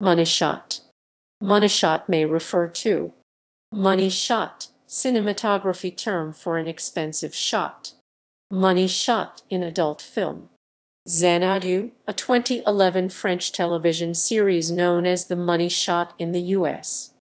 Money shot. Money shot may refer to money shot, cinematography term for an expensive shot. Money shot in adult film. Xanadu, a 2011 French television series known as The Money Shot in the U.S.